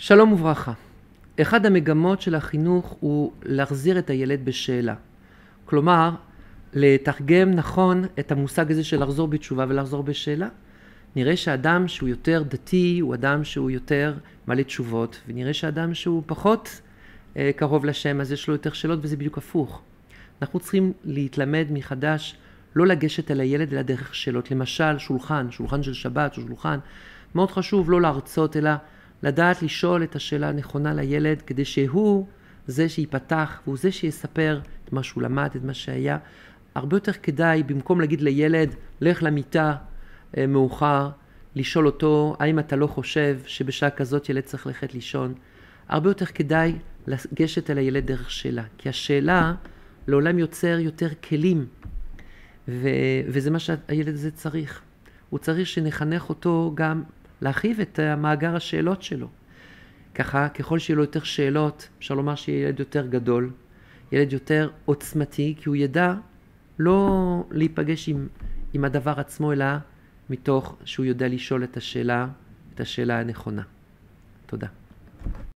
שלום וברכה. אחד המגמות של החינוך הוא להחזיר את הילד בשאלה. כלומר, לתרגם נכון את המושג הזה של לחזור בתשובה ולחזור בשאלה. נראה שאדם שהוא יותר דתי הוא אדם שהוא יותר מלא תשובות, ונראה שאדם שהוא פחות קרוב לשם אז יש לו יותר שאלות, וזה בדיוק הפוך. אנחנו צריכים להתלמד מחדש לא לגשת אל הילד אלא דרך שאלות. למשל, שולחן של שבת או שולחן. מאוד חשוב לא להרצות אלא לדעת לשאול את השאלה הנכונה לילד, כדי שהוא זה שיפתח והוא זה שיספר את מה שהוא למד, את מה שהיה. הרבה יותר כדאי, במקום להגיד לילד, לך למיטה מאוחר, לשאול אותו, האם אתה לא חושב שבשעה כזאת ילד צריך ללכת לישון? הרבה יותר כדאי לגשת אל הילד דרך שאלה, כי השאלה לעולם יוצר יותר כלים, וזה מה שהילד הזה צריך. הוא צריך שנחנך אותו גם להרחיב את מאגר השאלות שלו. ככה, ככל שיהיו לו יותר שאלות, אפשר לומר שיהיה ילד יותר גדול, ילד יותר עוצמתי, כי הוא ידע לא להיפגש עם הדבר עצמו, אלא מתוך שהוא יודע לשאול את השאלה הנכונה. תודה.